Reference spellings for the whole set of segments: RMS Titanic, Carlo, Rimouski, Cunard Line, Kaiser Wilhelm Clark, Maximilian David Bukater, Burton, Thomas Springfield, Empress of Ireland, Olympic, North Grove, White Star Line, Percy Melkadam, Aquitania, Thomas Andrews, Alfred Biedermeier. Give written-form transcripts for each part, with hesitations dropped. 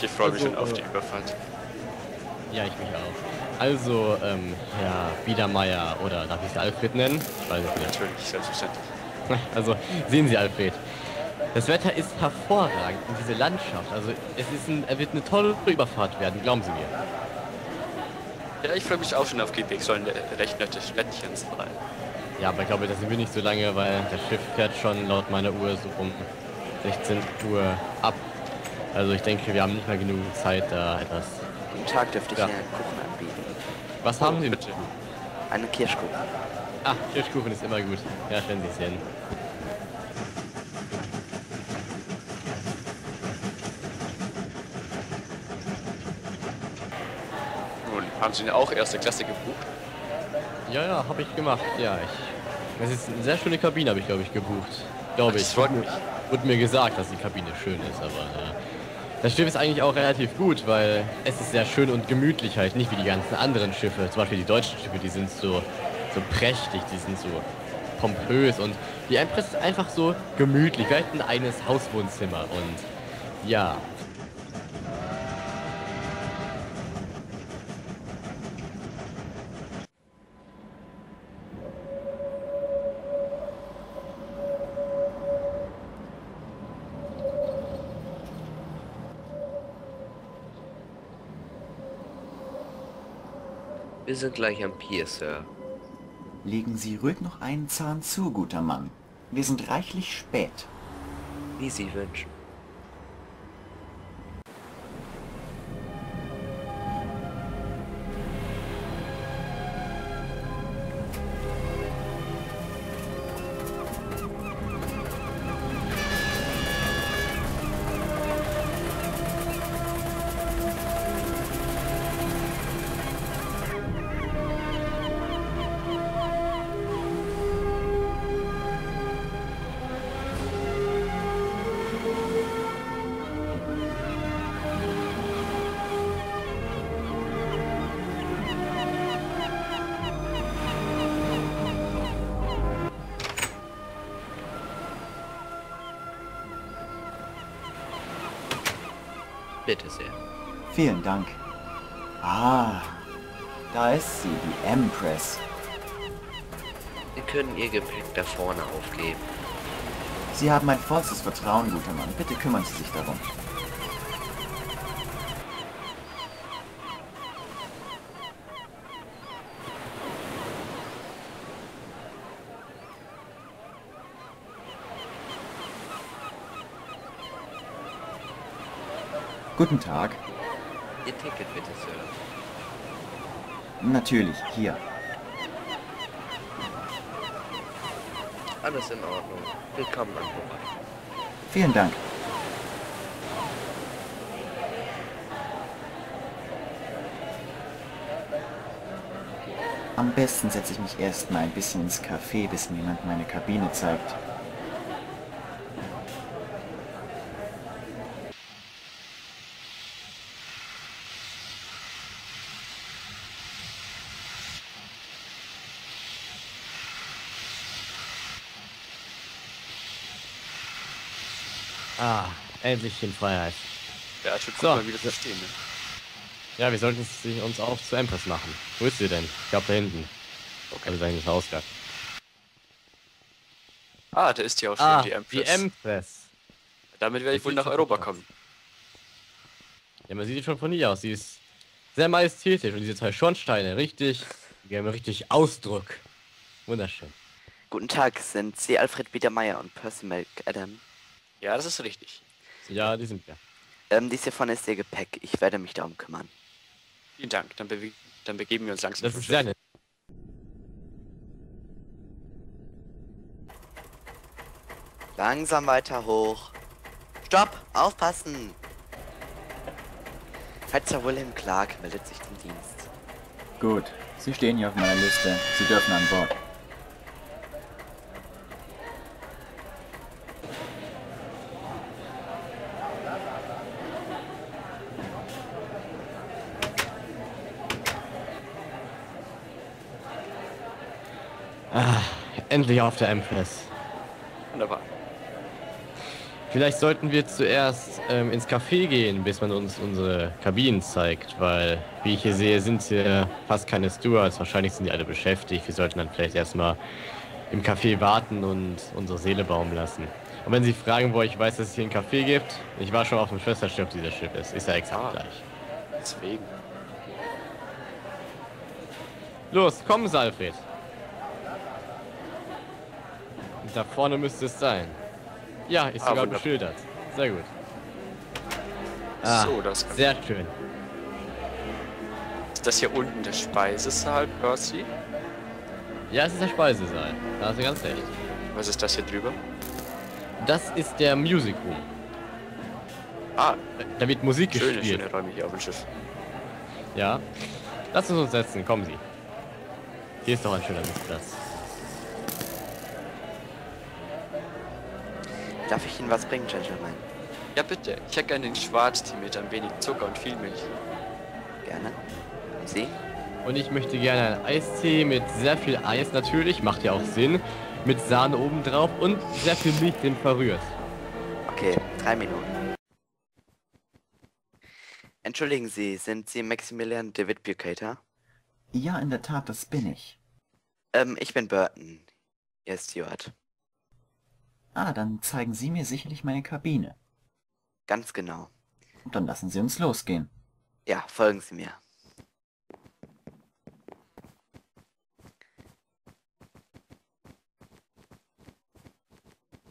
Ach, ich freue mich schon auf die Überfahrt. Ja, ich mich auch. Also, Herr Biedermeier, oder darf ich Sie Alfred nennen? Ich weiß nicht. Natürlich, selbstverständlich. Also, sehen Sie, Alfred. Das Wetter ist hervorragend und diese Landschaft. Also, er wird eine tolle Überfahrt werden, glauben Sie mir. Ja, ich freue mich auch schon auf Gehweg. Sollen recht nette Städtchen sein. Ja, aber ich glaube, das sind wir nicht so lange, weil das Schiff fährt schon laut meiner Uhr so um 16 Uhr ab. Also ich denke, wir haben nicht mehr genug Zeit, da etwas... Guten Tag, dürfte ich Ihnen einen Kuchen anbieten. Was haben Sie bitte? Eine Kirschkuchen. Ah, Kirschkuchen ist immer gut. Ja, stellen Sie es hin. Nun, haben Sie denn auch erste Klasse gebucht? Ja, ja, habe ich gemacht. Ja, ich... Das ist eine sehr schöne Kabine, habe ich, glaube ich, gebucht. Glaube ich. Das freut mich. Wurde mir gesagt, dass die Kabine schön ist, aber das Schiff ist eigentlich auch relativ gut, weil es ist sehr schön und gemütlich halt, nicht wie die ganzen anderen Schiffe. Zum Beispiel die deutschen Schiffe, die sind so prächtig, die sind so pompös und die Empress ist einfach so gemütlich. Wir hatten ein eigenes Hauswohnzimmer und ja. Wir sind gleich am Pier, Sir. Legen Sie ruhig noch einen Zahn zu, guter Mann. Wir sind reichlich spät. Wie Sie wünschen. Bitte sehr. Vielen Dank. Ah, da ist sie, die Empress. Sie können Ihr Gepäck da vorne aufgeben. Sie haben mein vollstes Vertrauen, guter Mann. Bitte kümmern Sie sich darum. Guten Tag. Ihr Ticket bitte, Sir. Natürlich, hier. Alles in Ordnung. Willkommen an Bord. Vielen Dank. Am besten setze ich mich erst mal ein bisschen ins Café, bis mir jemand meine Kabine zeigt. Ah, endlich in Freiheit. Ja, schon gut, mal wieder zu stehen. Ne? Ja, wir sollten uns auch zu Empress machen. Wo ist sie denn? Ich glaube da hinten. Okay. Also da hinten ist der Ausgang. Ah, da ist ja auch schon die Empress. Die Empress. Damit werde ich wohl nach Europa kommen. Ja, man sieht sie schon von hier aus. Sie ist sehr majestätisch und diese zwei Schornsteine, richtig. Die haben richtig Ausdruck. Wunderschön. Guten Tag, sind Sie Alfred Biedermeier und Percy Melkadam? Ja, das ist richtig. Ja, die sind wir. Dies hiervon ist Ihr Gepäck. Ich werde mich darum kümmern. Vielen Dank. Dann begeben wir uns langsam. Das ist sehr nett. Langsam weiter hoch. Stopp! Aufpassen! Kaiser Wilhelm Clark meldet sich zum Dienst. Gut. Sie stehen hier auf meiner Liste. Sie dürfen an Bord. Endlich auf der Empress. Wunderbar. Vielleicht sollten wir zuerst ins Café gehen, bis man uns unsere Kabinen zeigt, weil, wie ich hier sehe, sind hier fast keine Stewards. Wahrscheinlich sind die alle beschäftigt. Wir sollten dann vielleicht erstmal im Café warten und unsere Seele baumeln lassen. Und wenn Sie fragen, wo ich weiß, dass es hier ein Café gibt, ich war schon auf dem Schwesterschiff, ob dieses Schiff ist. Ist ja exakt gleich. Deswegen. Los, kommen Sie, Alfred. Und da vorne müsste es sein. Ja, ist sogar beschildert. Sehr gut. Ah, so, das kann sehr schön. Ist das hier unten der Speisesaal, Percy? Ja, es ist der Speisesaal. Da hast du ganz recht. Was ist das hier drüber? Das ist der Music Room. Ah, da wird Musik gespielt. Schöne Räume hier auf dem Schiff. Ja. Lass uns setzen, kommen Sie. Hier ist doch ein schöner Sitzplatz. Darf ich Ihnen was bringen, Gentleman? Ja, bitte. Ich hätte gerne den Schwarztee mit ein wenig Zucker und viel Milch. Gerne. Sie? Und ich möchte gerne einen Eistee mit sehr viel Eis natürlich, macht ja auch Sinn, mit Sahne obendrauf und sehr viel Milch drin verrührt. Okay, 3 Minuten. Entschuldigen Sie, sind Sie Maximilian David Bukater? Ja, in der Tat, das bin ich. Ich bin Burton. Ihr Steward. Ah, dann zeigen Sie mir sicherlich meine Kabine. Ganz genau. Und dann lassen Sie uns losgehen. Ja, folgen Sie mir.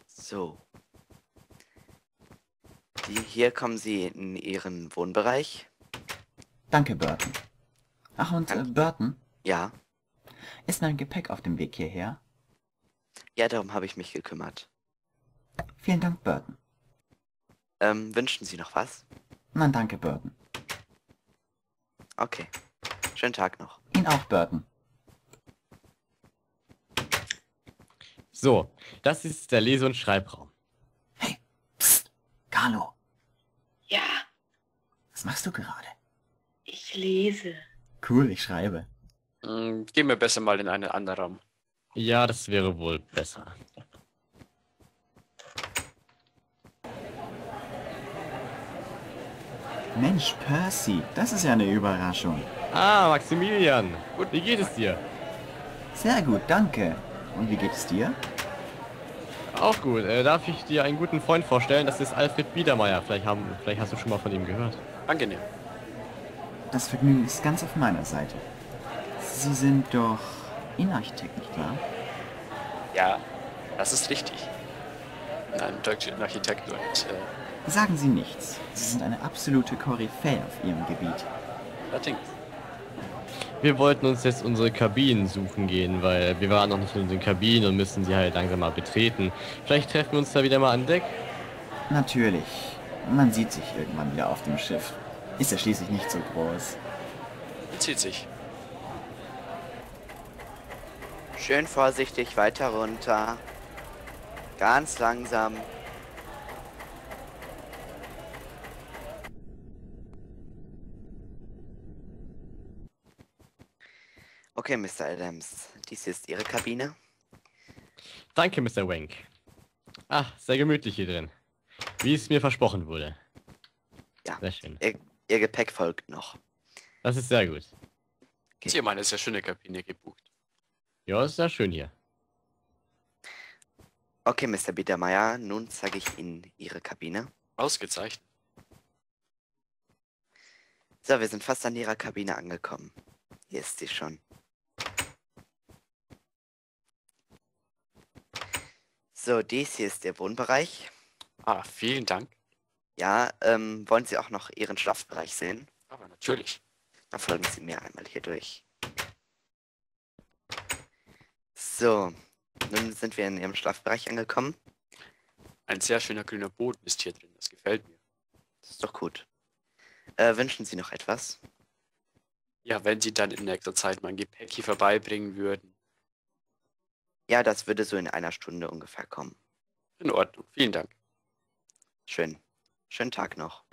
So. Hier kommen Sie in Ihren Wohnbereich. Danke, Burton. Ach, und Burton? Ja? Ist mein Gepäck auf dem Weg hierher? Ja, darum habe ich mich gekümmert. Vielen Dank, Burton. Wünschen Sie noch was? Nein, danke, Burton. Okay. Schönen Tag noch. Ihnen auch, Burton. So, das ist der Lese- und Schreibraum. Hey, psst, Carlo. Ja? Was machst du gerade? Ich lese. Cool, ich schreibe. Gehen wir besser mal in einen anderen Raum. Ja, das wäre wohl besser. Mensch, Percy, das ist ja eine Überraschung. Ah, Maximilian, gut, wie geht es dir? Sehr gut, danke. Und wie geht es dir? Auch gut. Darf ich dir einen guten Freund vorstellen? Das ist Alfred Biedermeier. Vielleicht hast du schon mal von ihm gehört. Angenehm. Das Vergnügen ist ganz auf meiner Seite. Sie sind doch Innenarchitekt, nicht wahr? Ja, das ist richtig. Nein, deutsche Innenarchitekt. Sagen Sie nichts. Sie sind eine absolute Koryphäe auf Ihrem Gebiet. Allerdings. Wir wollten uns jetzt unsere Kabinen suchen gehen, weil wir waren noch nicht in unseren Kabinen und müssen sie halt langsam mal betreten. Vielleicht treffen wir uns da wieder mal an Deck? Natürlich. Man sieht sich irgendwann wieder auf dem Schiff. Ist ja schließlich nicht so groß. Bezieht sich. Schön vorsichtig weiter runter. Ganz langsam. Okay, Mr. Adams, dies ist Ihre Kabine. Danke, Mr. Wank. Ach, sehr gemütlich hier drin. Wie es mir versprochen wurde. Ja, sehr schön. Ihr Gepäck folgt noch. Das ist sehr gut. Okay. Hier, meine sehr schöne Kabine gebucht. Ja, ist sehr schön hier. Okay, Mr. Biedermeier, nun zeige ich Ihnen Ihre Kabine. Ausgezeichnet. So, wir sind fast an Ihrer Kabine angekommen. Hier ist sie schon. So, dies hier ist der Wohnbereich. Ah, vielen Dank. Ja, wollen Sie auch noch Ihren Schlafbereich sehen? Aber natürlich. Dann folgen Sie mir einmal hier durch. So, nun sind wir in Ihrem Schlafbereich angekommen. Ein sehr schöner grüner Boden ist hier drin, das gefällt mir. Das ist doch gut. Wünschen Sie noch etwas? Ja, wenn Sie dann in nächster Zeit mein Gepäck hier vorbeibringen würden. Ja, das würde so in einer Stunde ungefähr kommen. In Ordnung, vielen Dank. Schön. Schönen Tag noch.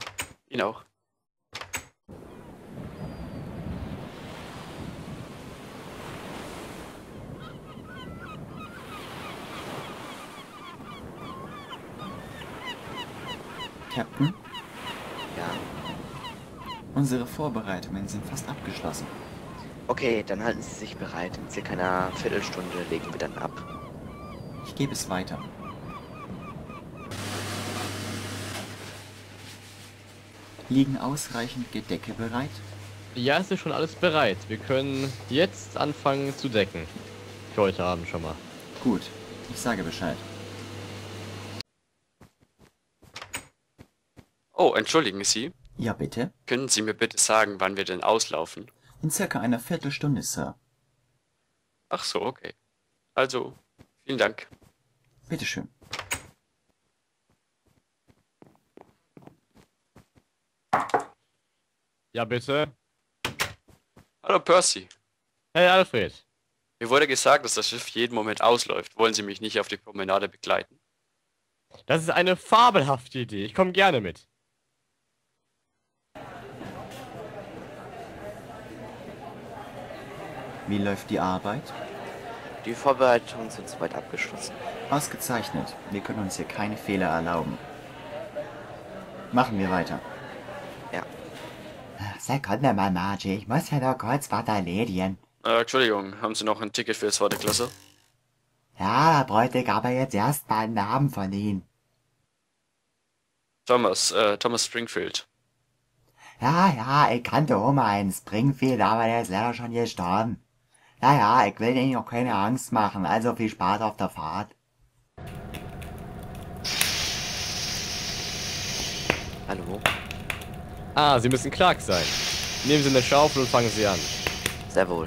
Ihnen auch. Captain? Ja. Unsere Vorbereitungen sind fast abgeschlossen. Okay, dann halten Sie sich bereit. In circa einer Viertelstunde legen wir dann ab. Ich gebe es weiter. Liegen ausreichend Gedecke bereit? Ja, es ist schon alles bereit. Wir können jetzt anfangen zu decken. Für heute Abend schon mal. Gut, ich sage Bescheid. Oh, entschuldigen Sie. Ja, bitte? Können Sie mir bitte sagen, wann wir denn auslaufen? In circa einer Viertelstunde, Sir. Ach so, okay. Also, vielen Dank. Bitteschön. Ja, bitte? Hallo, Percy. Hey, Alfred. Mir wurde gesagt, dass das Schiff jeden Moment ausläuft. Wollen Sie mich nicht auf die Promenade begleiten? Das ist eine fabelhafte Idee. Ich komme gerne mit. Wie läuft die Arbeit? Die Vorbereitungen sind soweit abgeschlossen. Ausgezeichnet. Wir können uns hier keine Fehler erlauben. Machen wir weiter. Ja. Sekunde mal, Margie. Ich muss ja noch kurz was erledigen. Entschuldigung, haben Sie noch ein Ticket für die zweite Klasse? Ja, da bräuchte ich aber jetzt erstmal einen Namen von Ihnen. Thomas Springfield. Ja, ich kannte Oma einen Springfield, aber der ist leider schon gestorben. Naja, ich will Ihnen noch keine Angst machen, also viel Spaß auf der Fahrt. Hallo? Ah, Sie müssen Clark sein. Nehmen Sie eine Schaufel und fangen Sie an. Sehr wohl.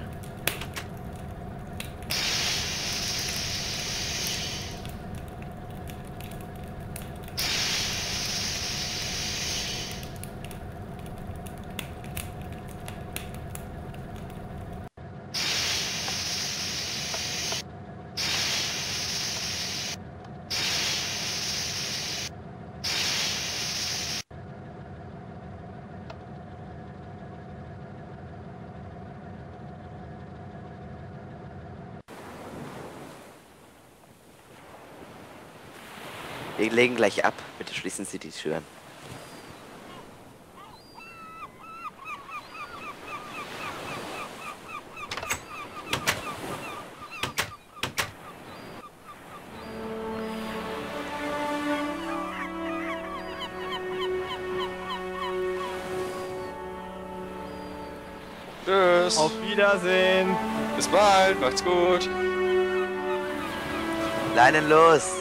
Wir legen gleich ab. Bitte schließen Sie die Türen. Tschüss. Auf Wiedersehen. Bis bald. Macht's gut. Leinen los.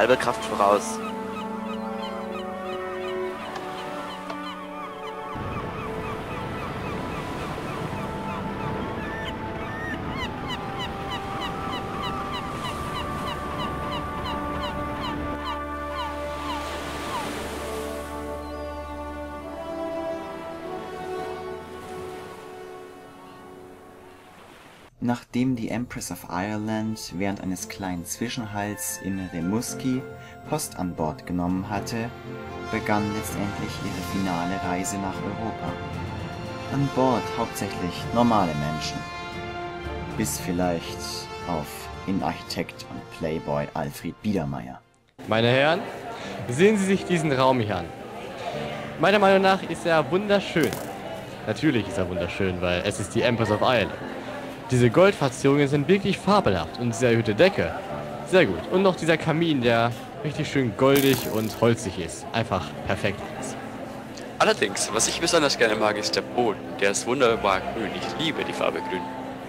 Halbe Kraft voraus. Nachdem die Empress of Ireland während eines kleinen Zwischenhalts in Rimouski Post an Bord genommen hatte, begann letztendlich ihre finale Reise nach Europa. An Bord hauptsächlich normale Menschen. Bis vielleicht auf Innenarchitekt und Playboy Alfred Biedermeier. Meine Herren, sehen Sie sich diesen Raum hier an. Meiner Meinung nach ist er wunderschön. Natürlich ist er wunderschön, weil es ist die Empress of Ireland. Diese Goldverzierungen sind wirklich fabelhaft und diese erhöhte Decke. Sehr gut. Und noch dieser Kamin, der richtig schön goldig und holzig ist. Einfach perfekt ist. Allerdings, was ich besonders gerne mag, ist der Boden. Der ist wunderbar grün. Ich liebe die Farbe grün.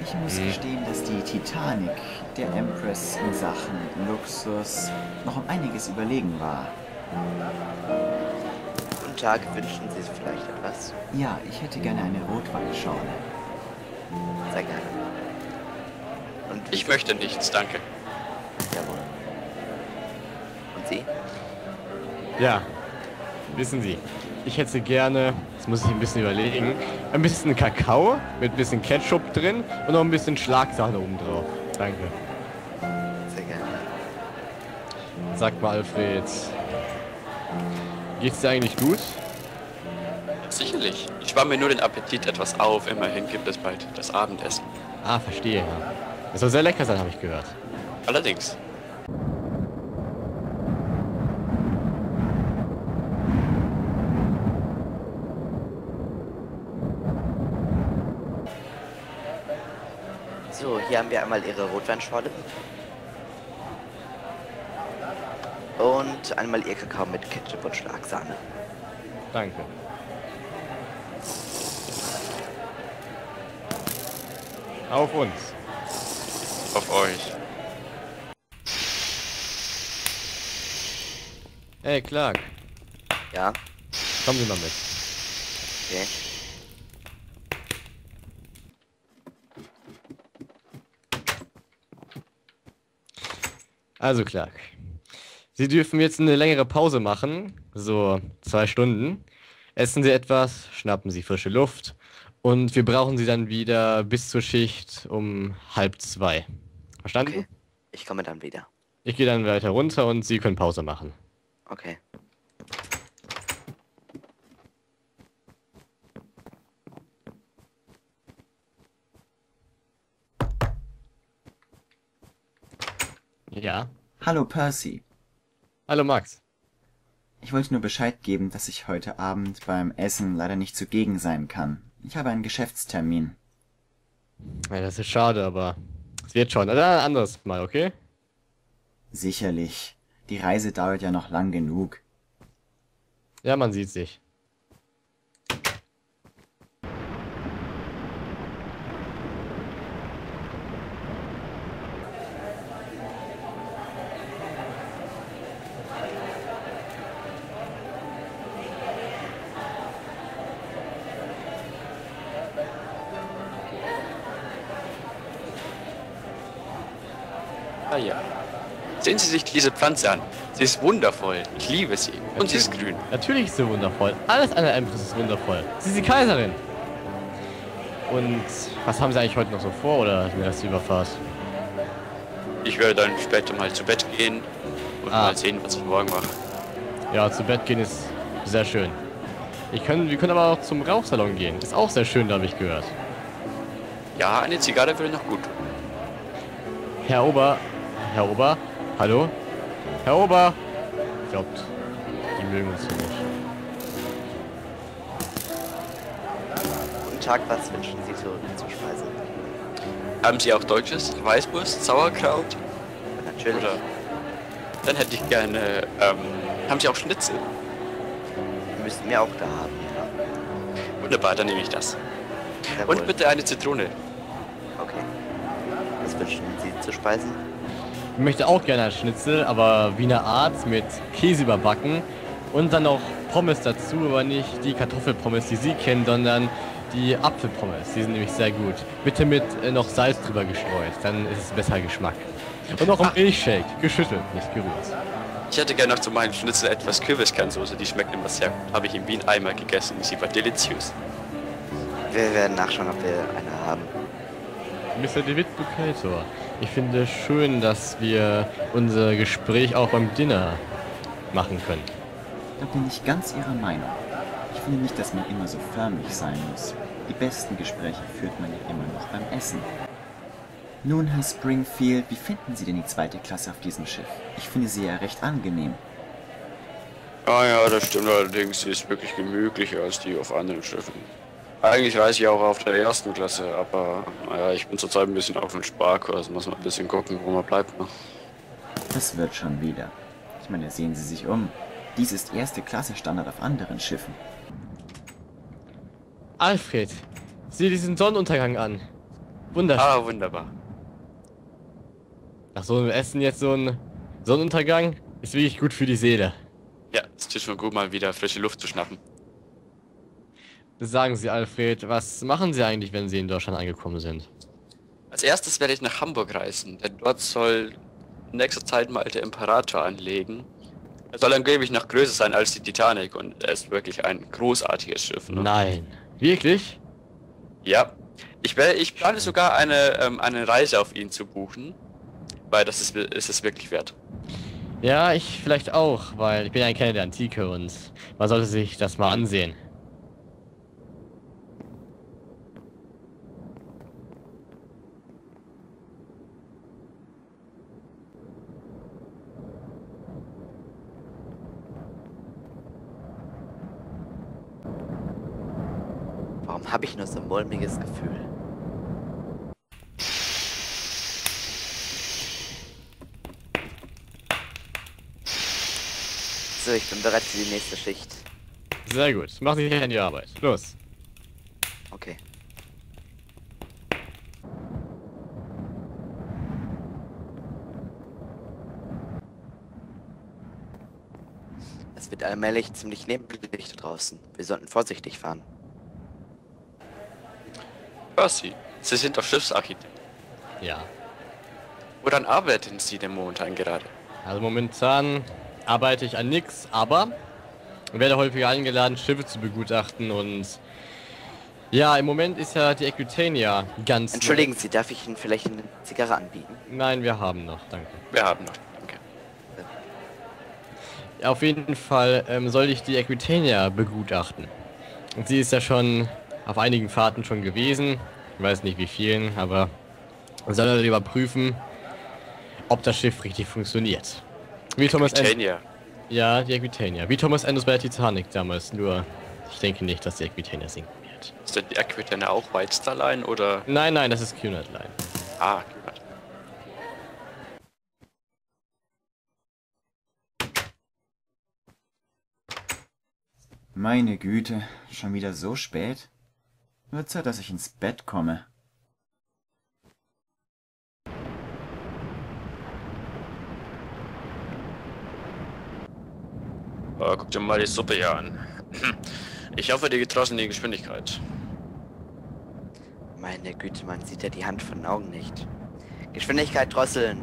Ich muss gestehen, dass die Titanic der Empress in Sachen Luxus noch um einiges überlegen war. Guten Tag, wünschen Sie vielleicht etwas? Ja, ich hätte gerne eine Rotweinschorle. Sehr gerne. Und ich möchte nichts, danke. Jawohl. Und Sie? Ja, wissen Sie, ich hätte gerne, das muss ich ein bisschen überlegen, ein bisschen Kakao mit ein bisschen Ketchup drin und noch ein bisschen Schlagsahne oben drauf. Danke. Sehr gerne. Sag mal, Alfred, geht's dir eigentlich gut? Sicherlich. Ich schwamm mir nur den Appetit etwas auf. Immerhin gibt es bald das Abendessen. Ah, verstehe. Ja. Das soll sehr lecker sein, habe ich gehört. Allerdings. So, hier haben wir einmal Ihre Rotweinschorle. Und einmal Ihr Kakao mit Ketchup und Schlagsahne. Danke. Auf uns. Auf euch. Hey, Clark. Ja? Kommen Sie mal mit. Okay. Also, Clark. Sie dürfen jetzt eine längere Pause machen. So 2 Stunden. Essen Sie etwas, schnappen Sie frische Luft. Und wir brauchen Sie dann wieder bis zur Schicht um 1:30. Verstanden? Okay. Ich komme dann wieder. Ich gehe dann weiter runter und Sie können Pause machen. Okay. Ja? Hallo Percy. Hallo Max. Ich wollte nur Bescheid geben, dass ich heute Abend beim Essen leider nicht zugegen sein kann. Ich habe einen Geschäftstermin. Ja, das ist schade, aber es wird schon. Oder ein anderes Mal, okay? Sicherlich. Die Reise dauert ja noch lang genug. Ja, man sieht sich. Sehen Sie sich diese Pflanze an. Sie ist wundervoll. Ich liebe sie. Und sie ist grün. Natürlich ist sie wundervoll. Alles an der Empress ist wundervoll. Sie ist die Kaiserin. Und was haben Sie eigentlich heute noch so vor, oder ist mir das die Überfahrt? Ich werde dann später mal zu Bett gehen und mal sehen, was ich morgen mache. Ja, zu Bett gehen ist sehr schön. Wir können aber auch zum Rauchsalon gehen. Ist auch sehr schön, da habe ich gehört. Ja, eine Zigarre würde noch gut tun. Herr Ober? Hallo? Herr Ober! Ich glaube, die mögen uns hier nicht. Guten Tag, was wünschen Sie zur Speise? Haben Sie auch Deutsches? Weißwurst? Sauerkraut? Ja, natürlich. Oder? Dann hätte ich gerne... haben Sie auch Schnitzel? Müssten wir auch da haben, ja. Wunderbar, dann nehme ich das. Jawohl. Und bitte eine Zitrone. Okay. Was wünschen Sie zur Speise? Ich möchte auch gerne ein Schnitzel, aber Wiener Art mit Käse überbacken und dann noch Pommes dazu, aber nicht die Kartoffelpommes, die Sie kennen, sondern die Apfelpommes. Die sind nämlich sehr gut. Bitte mit noch Salz drüber gestreut, dann ist es besser Geschmack. Und noch ein Milchshake, geschüttelt, nicht gerührt. Ich hätte gerne noch zu meinem Schnitzel etwas Kürbiskernsoße, die schmeckt immer sehr gut. Habe ich in Wien einmal gegessen, sie war deliziös. Wir werden nachschauen, ob wir eine haben. Mr. David Bukater. Ich finde es schön, dass wir unser Gespräch auch beim Dinner machen können. Da bin ich ganz Ihrer Meinung. Ich finde nicht, dass man immer so förmlich sein muss. Die besten Gespräche führt man ja immer noch beim Essen. Nun, Herr Springfield, wie finden Sie denn die 2. Klasse auf diesem Schiff? Ich finde sie ja recht angenehm. Ah ja, das stimmt allerdings. Sie ist wirklich gemütlicher als die auf anderen Schiffen. Eigentlich reise ich auch auf der 1. Klasse, aber naja, ich bin zurzeit ein bisschen auf dem Sparkurs, muss man ein bisschen gucken, wo man bleibt. Ne? Das wird schon wieder. Ich meine, sehen Sie sich um. Dies ist 1. Klasse Standard auf anderen Schiffen. Alfred, sieh diesen Sonnenuntergang an. Wunderschön. Ah, wunderbar. Nach so einem Essen jetzt so ein Sonnenuntergang ist wirklich gut für die Seele. Ja, es tut schon gut, mal wieder frische Luft zu schnappen. Sagen Sie, Alfred, was machen Sie eigentlich, wenn Sie in Deutschland angekommen sind? Als erstes werde ich nach Hamburg reisen, denn dort soll in nächster Zeit mal der Imperator anlegen. Er soll angeblich noch größer sein als die Titanic und er ist wirklich ein großartiges Schiff. Ne? Nein. Wirklich? Ja. Ich plane sogar eine Reise auf ihn zu buchen, weil das ist es wirklich wert. Ja, ich vielleicht auch, weil ich bin ja ein Kenner der Antike und man sollte sich das mal ansehen. Warum habe ich nur so ein mulmiges Gefühl? So, ich bin bereit für die nächste Schicht. Sehr gut, mach dich an die Arbeit. Los! Okay. Es wird allmählich ziemlich nebelig da draußen. Wir sollten vorsichtig fahren. Percy, Sie sind doch Schiffsarchitekt. Ja. Woran arbeiten Sie denn momentan gerade? Also momentan arbeite ich an nichts, aber werde häufiger eingeladen, Schiffe zu begutachten und ja, im Moment ist ja die Aquitania ganz... Entschuldigen Sie, darf ich Ihnen vielleicht eine Zigarre anbieten? Nein, wir haben noch, danke. Wir haben noch, danke. Ja, auf jeden Fall soll ich die Aquitania begutachten. Und sie ist ja schon auf einigen Fahrten schon gewesen, ich weiß nicht wie vielen, aber wir sollen überprüfen, ob das Schiff richtig funktioniert. Wie Thomas Aquitania. Ja, die Aquitania. Wie Thomas Andrews bei der Titanic damals, nur ich denke nicht, dass die Aquitania sinken wird. Ist denn die Aquitania auch White Star Line oder? Nein, nein, das ist Cunard Line. Ah, Cunard. Meine Güte, schon wieder so spät? Wird Zeit, dass ich ins Bett komme. Oh, guck dir mal die Suppe hier an. Ich hoffe, die geht draußen in die Geschwindigkeit. Meine Güte, man sieht ja die Hand von den Augen nicht. Geschwindigkeit drosseln!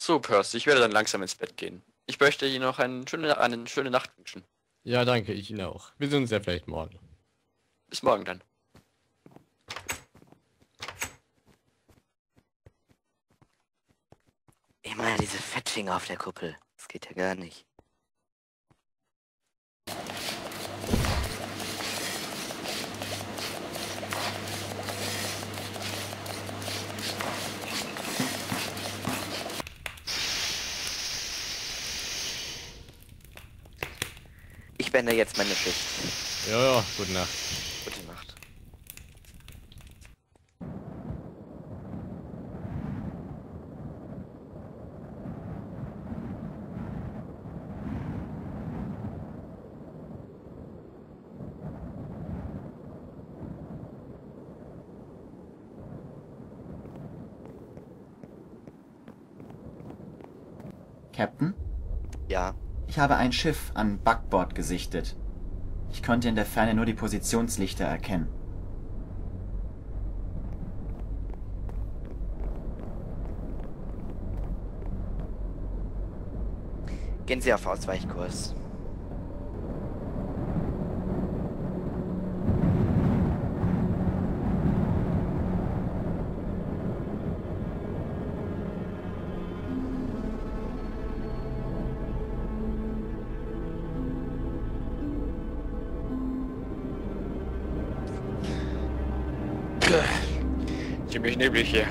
So, Percy, ich werde dann langsam ins Bett gehen. Ich möchte Ihnen noch eine schöne Nacht wünschen. Ja, danke, ich Ihnen auch. Wir sehen uns ja vielleicht morgen. Bis morgen dann. Immer diese Fettfinger auf der Kuppel. Das geht ja gar nicht. Ich beende jetzt meine Schicht. Ja, ja, gute Nacht. Gute Nacht. Captain? Ja? Ich habe ein Schiff an Backbord gesichtet. Ich konnte in der Ferne nur die Positionslichter erkennen. Gehen Sie auf Ausweichkurs. Ziemlich neblig hier.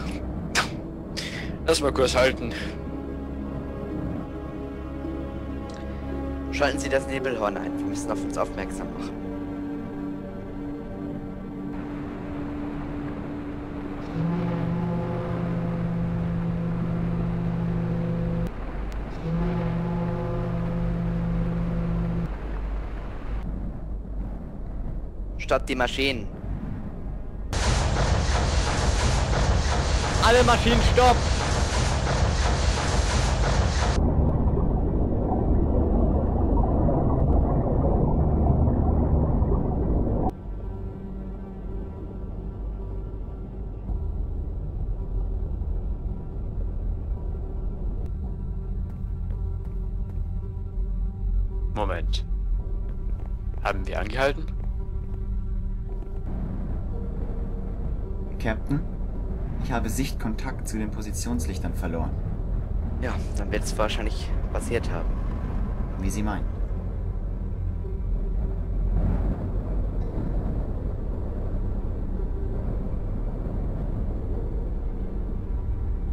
Erstmal kurz halten. Schalten Sie das Nebelhorn ein. Wir müssen auf uns aufmerksam machen. Stoppt die Maschinen. Alle Maschinen, stopp! Moment. Haben wir angehalten? Captain, ich habe Sichtkontakt zu den Positionslichtern verloren. Ja, dann wird es wahrscheinlich passiert haben. Wie Sie meinen.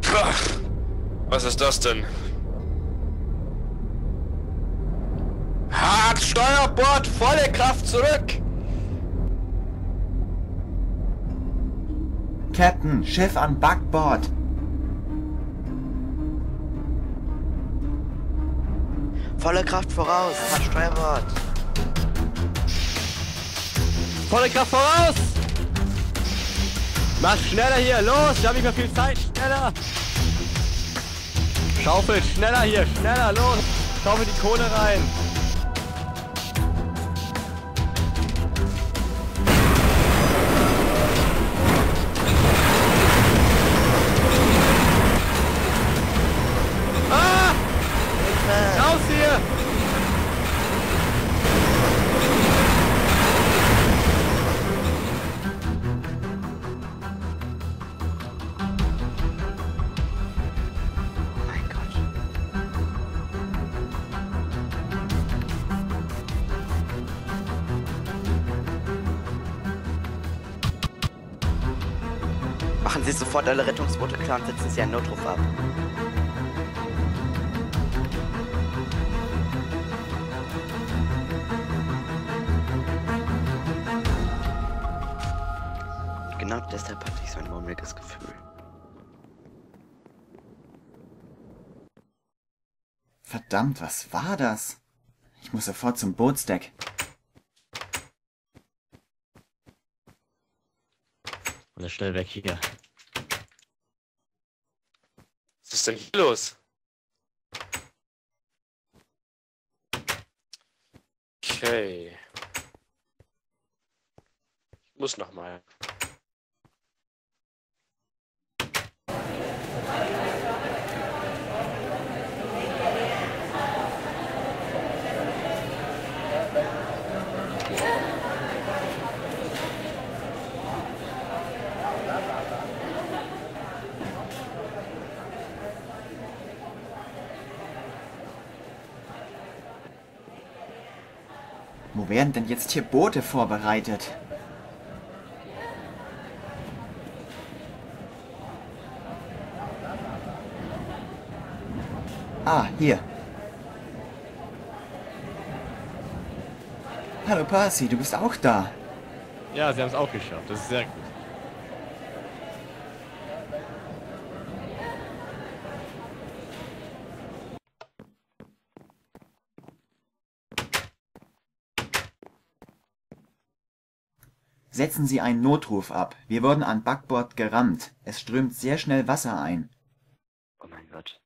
Pach, was ist das denn? Hart Steuerbord, volle Kraft zurück! Captain, Schiff an Backbord! Volle Kraft voraus, hart Steuerbord! Volle Kraft voraus! Mach schneller hier, los! Wir haben nicht mehr viel Zeit, schneller! Schaufel, schneller hier, schneller, los! Schaufel die Kohle rein! Machen Sie sofort alle Rettungsboote klar und setzen Sie einen Notruf ab. Genau deshalb hatte ich so ein mulmiges Gefühl. Verdammt, was war das? Ich muss sofort zum Bootsdeck. Alles schnell weg hier. Was ist denn hier los? Okay. Ich muss nochmal. Wo werden denn jetzt hier Boote vorbereitet? Ah, hier. Hallo Percy, du bist auch da. Ja, sie haben es auch geschafft. Das ist sehr gut. Setzen Sie einen Notruf ab. Wir wurden an Backbord gerammt. Es strömt sehr schnell Wasser ein. Oh mein Gott.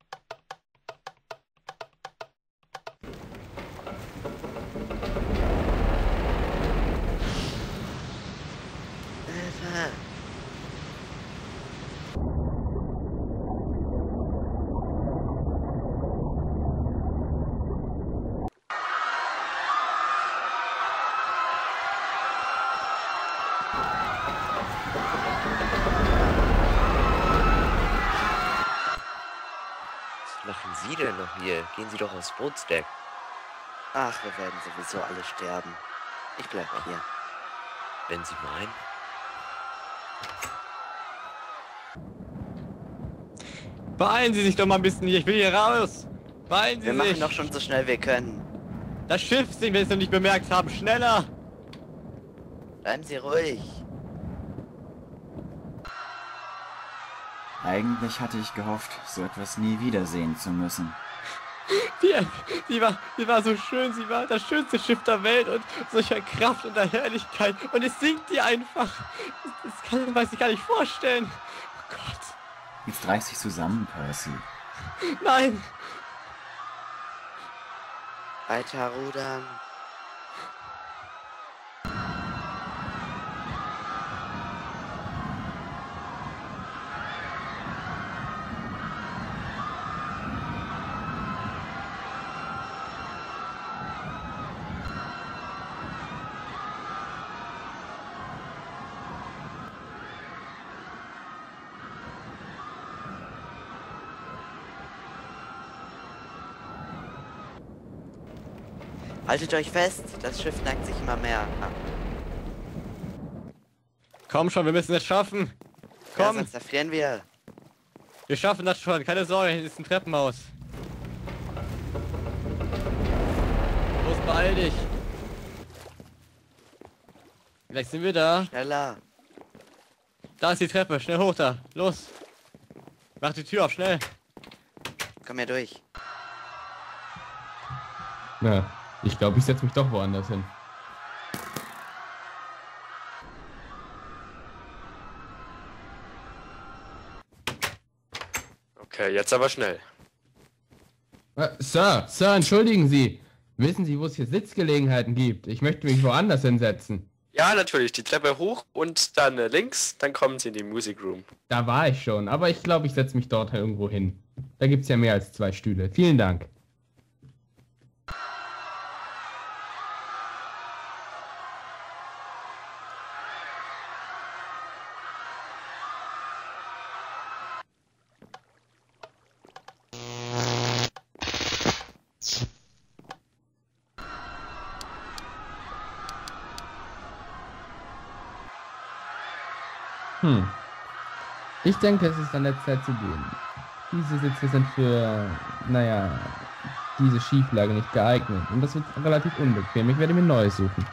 Sie denn noch hier? Gehen Sie doch aufs Bootsdeck. Ach, wir werden sowieso alle sterben. Ich bleibe hier. Wenn Sie meinen. Beeilen Sie sich doch mal ein bisschen hier. Ich will hier raus. Beeilen Sie sich. Wir machen doch schon so schnell wir können. Das Schiff sinkt, wenn Sie es noch nicht bemerkt haben. Schneller. Bleiben Sie ruhig. Eigentlich hatte ich gehofft, so etwas nie wiedersehen zu müssen. Die war so schön, sie war das schönste Schiff der Welt und solcher Kraft und der Herrlichkeit. Und es sinkt die einfach. Das kann man sich gar nicht vorstellen. Oh Gott. Jetzt reiß dich zusammen, Percy. Nein. Weiter rudern. Haltet euch fest, das Schiff neigt sich immer mehr ab. Komm schon, wir müssen es schaffen. Komm. Ja, sonst zerfrieren wir. Wir schaffen das schon, keine Sorge, hier ist ein Treppenhaus. Los, beeil dich. Vielleicht sind wir da. Schneller. Da ist die Treppe, schnell hoch da. Los. Mach die Tür auf, schnell. Komm hier durch. Na, ich glaube, ich setze mich doch woanders hin. Okay, jetzt aber schnell. Sir, entschuldigen Sie. Wissen Sie, wo es hier Sitzgelegenheiten gibt? Ich möchte mich woanders hinsetzen. Ja, natürlich. Die Treppe hoch und dann links, dann kommen Sie in die Music Room. Da war ich schon, aber ich glaube, ich setze mich dort irgendwo hin. Da gibt es ja mehr als 2 Stühle. Vielen Dank. Ich denke, es ist an der Zeit zu gehen. Diese Sitze sind für, naja, diese Schieflage nicht geeignet. Und das wird relativ unbequem. Ich werde mir Neues suchen.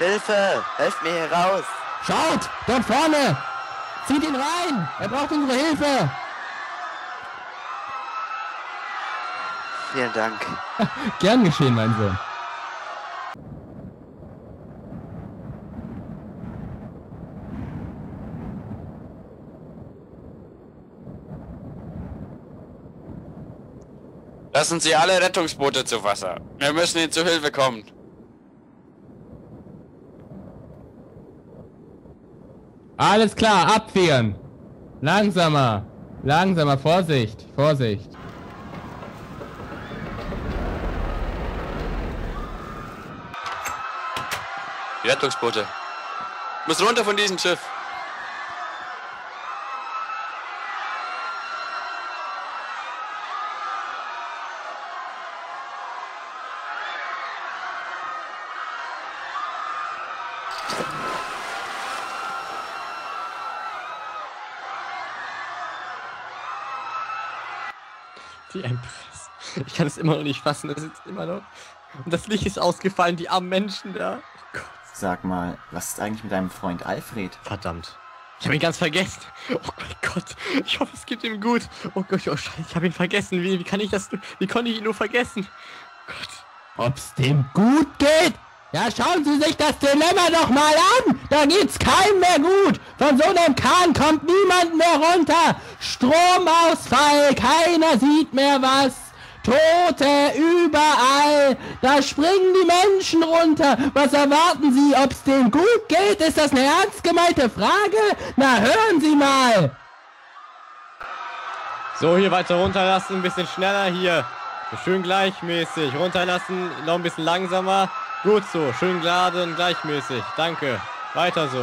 Hilfe! Helft mir hier raus! Schaut! Dort vorne! Zieht ihn rein! Er braucht unsere Hilfe! Vielen Dank. Gern geschehen, mein Sohn. Lassen Sie alle Rettungsboote zu Wasser. Wir müssen Ihnen zu Hilfe kommen. Alles klar, abwehren! Langsamer! Langsamer, Vorsicht! Vorsicht! Die Rettungsboote! Muss runter von diesem Schiff! Die Empress. Ich kann es immer noch nicht fassen, das sitzt immer noch. Und das Licht ist ausgefallen, die armen Menschen da. Oh Gott. Sag mal, was ist eigentlich mit deinem Freund Alfred? Verdammt. Ich habe ihn ganz vergessen. Oh mein Gott. Ich hoffe, es geht ihm gut. Oh Gott, oh Scheiße, ich habe ihn vergessen. Wie kann ich das? Wie konnte ich ihn nur vergessen? Oh Gott. Ob's dem gut geht? Ja, schauen Sie sich das Dilemma doch mal an! Da geht's keinem mehr gut! Von so einem Kahn kommt niemand mehr runter! Stromausfall, keiner sieht mehr was! Tote überall! Da springen die Menschen runter! Was erwarten Sie, ob's denen gut geht? Ist das eine ernst gemeinte Frage? Na, hören Sie mal! So, hier weiter runterlassen, ein bisschen schneller hier. Schön gleichmäßig. Runterlassen, noch ein bisschen langsamer. Gut so, schön gerade und gleichmäßig. Danke. Weiter so.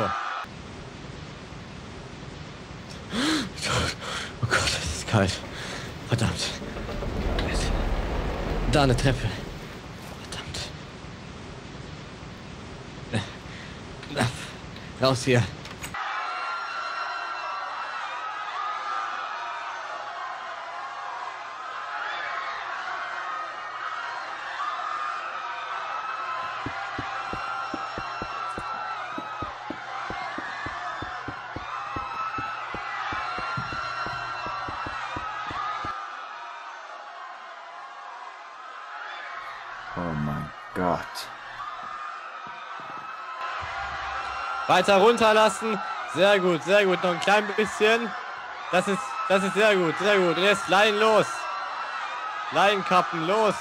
Oh Gott, das ist kalt. Verdammt. Da eine Treppe. Verdammt. Na, raus hier. Oh mein Gott. Weiter runterlassen. Sehr gut, sehr gut. Noch ein klein bisschen. Das ist sehr gut, sehr gut. Und jetzt Line los. Line kappen, los.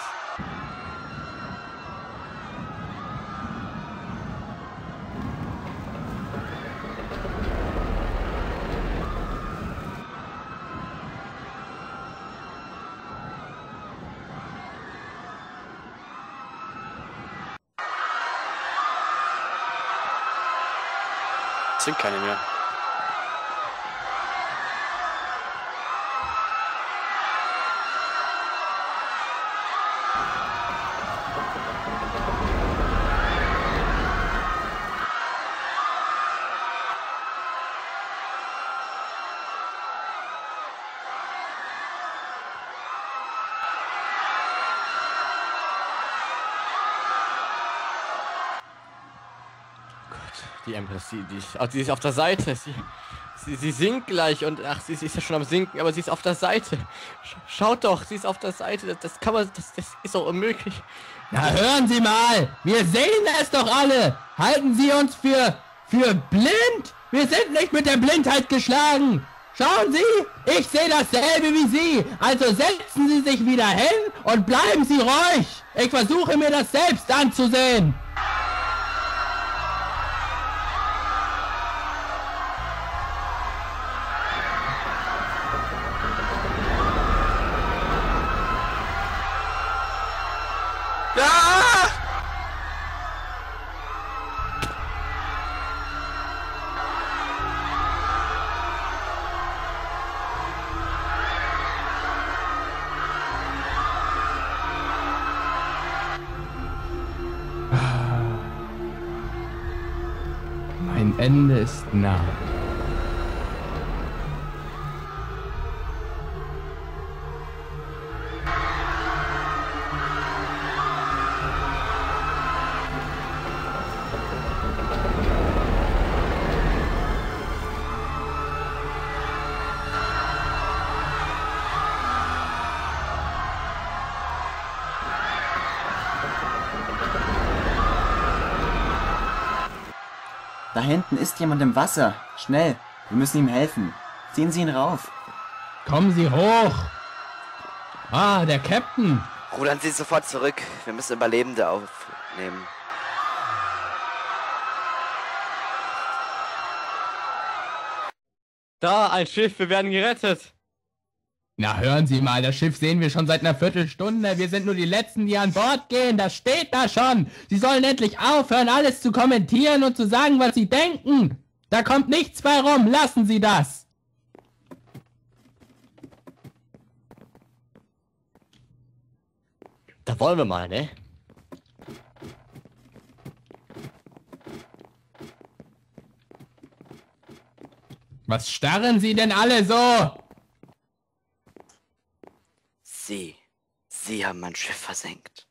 Sind keine mehr. Die Empress, die ist auf der Seite. Sie sinkt gleich und ach, sie ist ja schon am Sinken, aber sie ist auf der Seite. Schaut doch, sie ist auf der Seite. Das kann man, das ist doch unmöglich. Na hören Sie mal, wir sehen es doch alle. Halten Sie uns für blind? Wir sind nicht mit der Blindheit geschlagen. Schauen Sie, ich sehe dasselbe wie Sie. Also setzen Sie sich wieder hin und bleiben Sie ruhig. Ich versuche mir das selbst anzusehen. Ende ist nah. Da hinten ist jemand im Wasser. Schnell, wir müssen ihm helfen. Ziehen Sie ihn rauf. Kommen Sie hoch. Ah, der Captain. Rudern Sie sofort zurück. Wir müssen Überlebende aufnehmen. Da, ein Schiff, wir werden gerettet. Na hören Sie mal, das Schiff sehen wir schon seit einer Viertelstunde. Wir sind nur die Letzten, die an Bord gehen. Das steht da schon. Sie sollen endlich aufhören, alles zu kommentieren und zu sagen, was sie denken. Da kommt nichts bei rum. Lassen Sie das. Da wollen wir mal, ne? Was starren Sie denn alle so? Sie haben mein Schiff versenkt.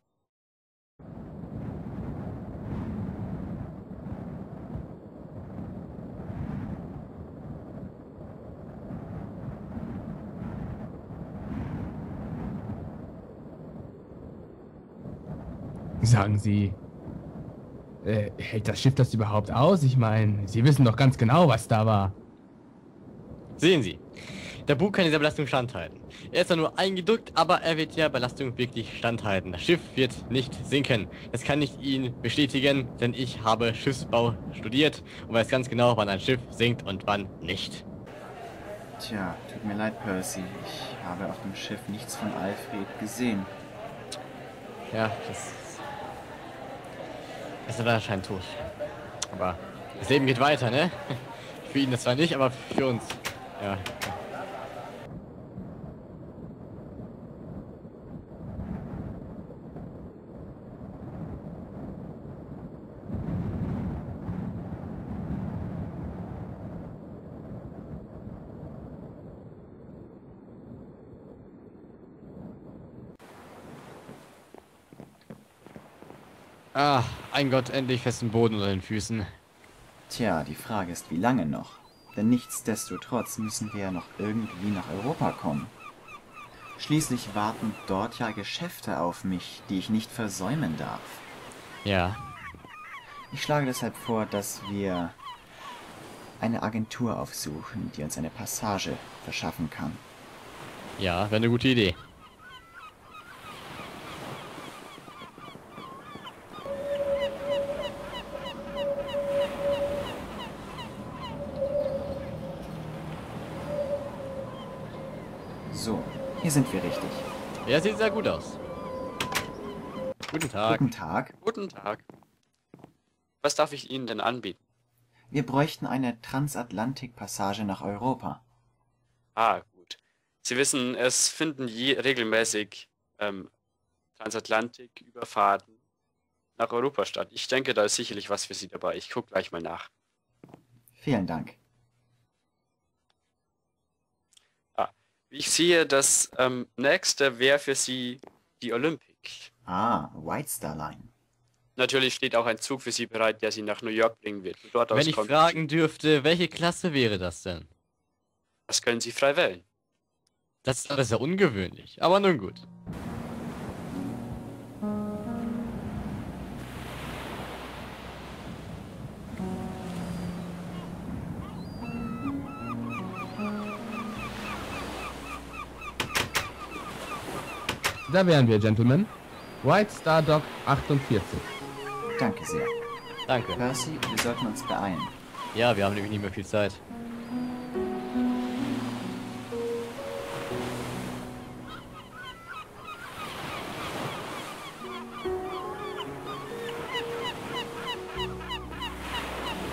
Sagen Sie, hält das Schiff das überhaupt aus? Ich meine, Sie wissen doch ganz genau, was da war. Sehen Sie. Der Bug kann dieser Belastung standhalten. Er ist zwar nur eingeduckt, aber er wird der Belastung wirklich standhalten. Das Schiff wird nicht sinken. Das kann ich Ihnen bestätigen, denn ich habe Schiffsbau studiert und weiß ganz genau, wann ein Schiff sinkt und wann nicht. Tja, tut mir leid, Percy. Ich habe auf dem Schiff nichts von Alfred gesehen. Ja, das ist wahrscheinlich tot. Aber das Leben geht weiter, ne? Für ihn das zwar nicht, aber für uns. Ja. Ah, ein Gott, endlich festen Boden unter den Füßen. Tja, die Frage ist, wie lange noch? Denn nichtsdestotrotz müssen wir ja noch irgendwie nach Europa kommen. Schließlich warten dort ja Geschäfte auf mich, die ich nicht versäumen darf. Ja. Ich schlage deshalb vor, dass wir eine Agentur aufsuchen, die uns eine Passage verschaffen kann. Ja, wäre eine gute Idee. So, hier sind wir richtig. Ja, sieht sehr gut aus. Guten Tag. Guten Tag. Guten Tag. Was darf ich Ihnen denn anbieten? Wir bräuchten eine Transatlantikpassage nach Europa. Ah, gut. Sie wissen, es finden regelmäßig Transatlantiküberfahrten nach Europa statt. Ich denke, da ist sicherlich was für Sie dabei. Ich gucke gleich mal nach. Vielen Dank. Wie ich sehe, das nächste wäre für Sie die Olympic. Ah, White Star Line. Natürlich steht auch ein Zug für Sie bereit, der Sie nach New York bringen wird. Dort Wenn ich fragen dürfte, welche Klasse wäre das denn? Das können Sie frei wählen. Das ist aber sehr ungewöhnlich, aber nun gut. Da wären wir, Gentlemen. White Star Dock 48. Danke sehr. Danke. Percy, wir sollten uns beeilen. Ja, wir haben nämlich nicht mehr viel Zeit.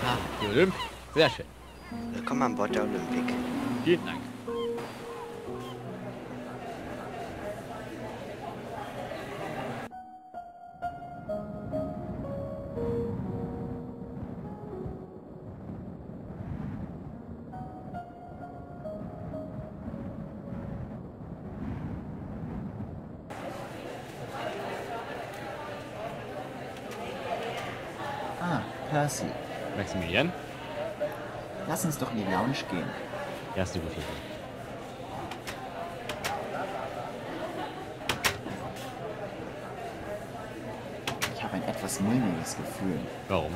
Ah, die Olympic. Sehr schön. Willkommen an Bord der Olympic. Vielen Dank. Percy. Maximilian? Lass uns doch in die Lounge gehen. Ja, ist eine gute Idee. Ich habe ein etwas mulmiges Gefühl. Warum?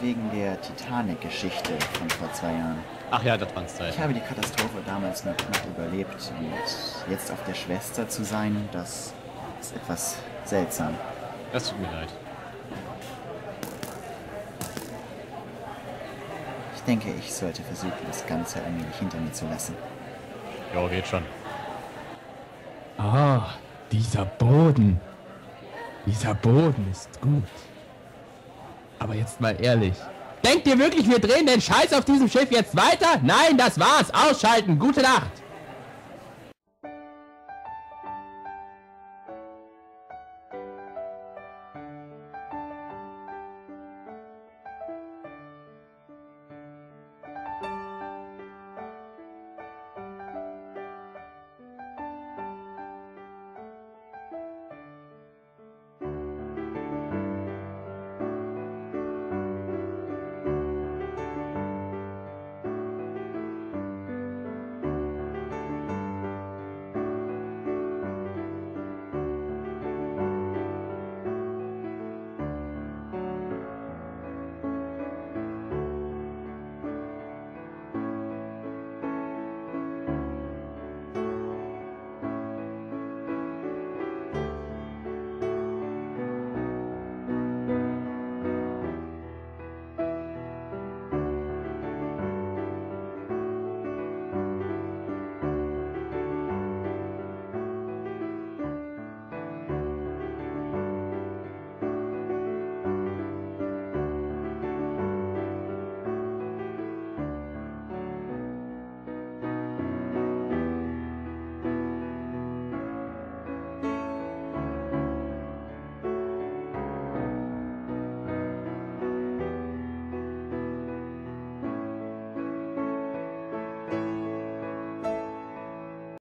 Wegen der Titanic-Geschichte von vor 2 Jahren. Ach ja, das war's. Ich habe die Katastrophe damals nur knapp überlebt. Und jetzt auf der Schwester zu sein, das ist etwas seltsam. Das tut mir leid. Ich denke, ich sollte versuchen, das Ganze allmählich hinter mir zu lassen. Ja, geht schon. Ah, dieser Boden. Dieser Boden ist gut. Aber jetzt mal ehrlich. Denkt ihr wirklich, wir drehen den Scheiß auf diesem Schiff jetzt weiter? Nein, das war's. Ausschalten. Gute Nacht.